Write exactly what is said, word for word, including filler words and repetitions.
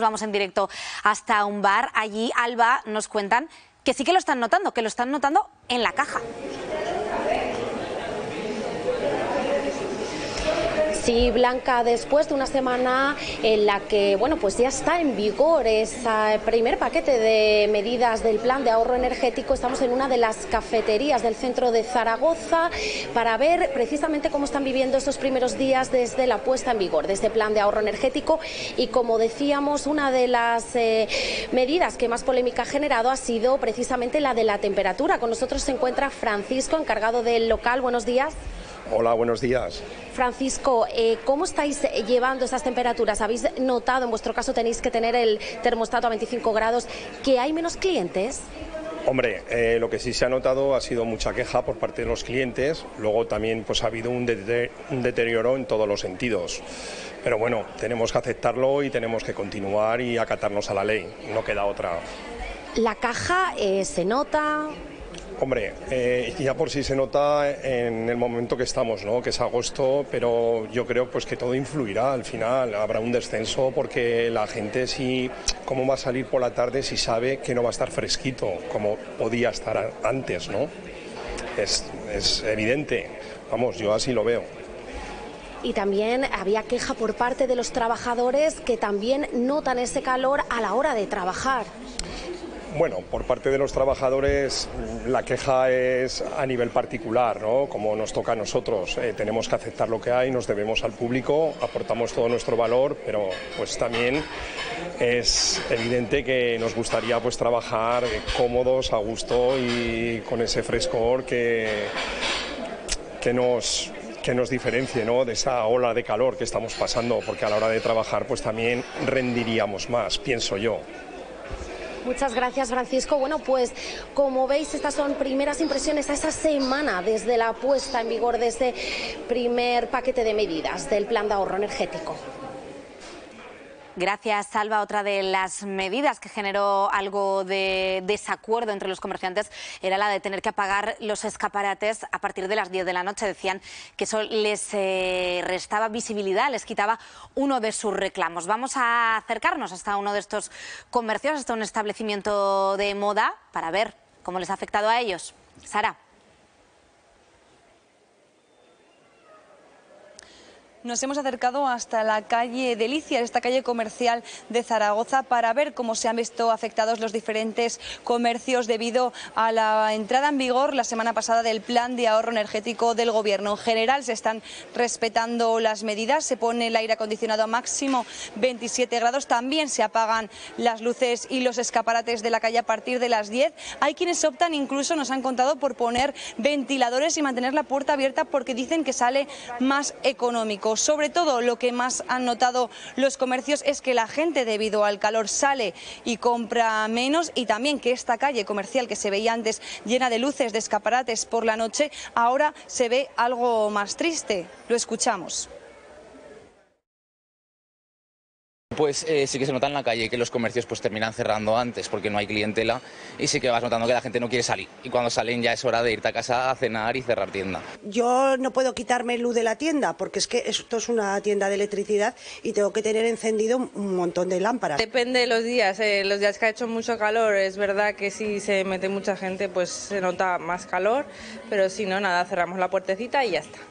Vamos en directo hasta un bar. Allí, Alba, nos cuentan que sí que lo están notando, que lo están notando en la caja. Sí, Blanca, después de una semana en la que, bueno, pues ya está en vigor ese primer paquete de medidas del plan de ahorro energético, estamos en una de las cafeterías del centro de Zaragoza para ver precisamente cómo están viviendo estos primeros días desde la puesta en vigor de este plan de ahorro energético. Y como decíamos, una de las eh, medidas que más polémica ha generado ha sido precisamente la de la temperatura. Con nosotros se encuentra Francisco, encargado del local. Buenos días. Hola, buenos días. Francisco, eh, ¿cómo estáis llevando estas temperaturas? ¿Habéis notado, en vuestro caso tenéis que tener el termostato a veinticinco grados, que hay menos clientes? Hombre, eh, lo que sí se ha notado ha sido mucha queja por parte de los clientes. Luego también pues ha habido un, deter- un deterioro en todos los sentidos. Pero bueno, tenemos que aceptarlo y tenemos que continuar y acatarnos a la ley. No queda otra. ¿La caja eh, se nota...? Hombre, eh, ya por sí se nota en el momento que estamos, ¿no? Que es agosto, pero yo creo pues que todo influirá al final. Habrá un descenso porque la gente, si, ¿cómo va a salir por la tarde si sabe que no va a estar fresquito como podía estar antes, ¿no? Es, es evidente, vamos, yo así lo veo. Y también había queja por parte de los trabajadores que también notan ese calor a la hora de trabajar. Bueno, por parte de los trabajadores la queja es a nivel particular, ¿no? Como nos toca a nosotros, eh, tenemos que aceptar lo que hay, nos debemos al público, aportamos todo nuestro valor, pero pues también es evidente que nos gustaría pues trabajar cómodos, a gusto y con ese frescor que, que nos... que nos diferencie, ¿no? De esa ola de calor que estamos pasando, porque a la hora de trabajar pues también rendiríamos más, pienso yo. Muchas gracias, Francisco. Bueno, pues como veis, estas son primeras impresiones a esa semana desde la puesta en vigor de este primer paquete de medidas del plan de ahorro energético. Gracias, Alba. Otra de las medidas que generó algo de desacuerdo entre los comerciantes era la de tener que apagar los escaparates a partir de las diez de la noche. Decían que eso les eh, restaba visibilidad, les quitaba uno de sus reclamos. Vamos a acercarnos hasta uno de estos comercios, hasta un establecimiento de moda, para ver cómo les ha afectado a ellos. Sara. Nos hemos acercado hasta la calle Delicias, esta calle comercial de Zaragoza, para ver cómo se han visto afectados los diferentes comercios debido a la entrada en vigor la semana pasada del plan de ahorro energético del Gobierno. En general se están respetando las medidas, se pone el aire acondicionado a máximo veintisiete grados, también se apagan las luces y los escaparates de la calle a partir de las diez. Hay quienes optan, incluso nos han contado, por poner ventiladores y mantener la puerta abierta porque dicen que sale más económico. Sobre todo, lo que más han notado los comercios es que la gente, debido al calor, sale y compra menos, y también que esta calle comercial que se veía antes llena de luces, de escaparates por la noche, ahora se ve algo más triste. Lo escuchamos. Pues eh, sí que se nota en la calle que los comercios pues terminan cerrando antes porque no hay clientela, y sí que vas notando que la gente no quiere salir, y cuando salen ya es hora de irte a casa a cenar y cerrar tienda. Yo no puedo quitarme luz de la tienda porque es que esto es una tienda de electricidad y tengo que tener encendido un montón de lámparas. Depende de los días, eh, los días que ha hecho mucho calor es verdad que si se mete mucha gente pues se nota más calor, pero si no, nada, cerramos la puertecita y ya está.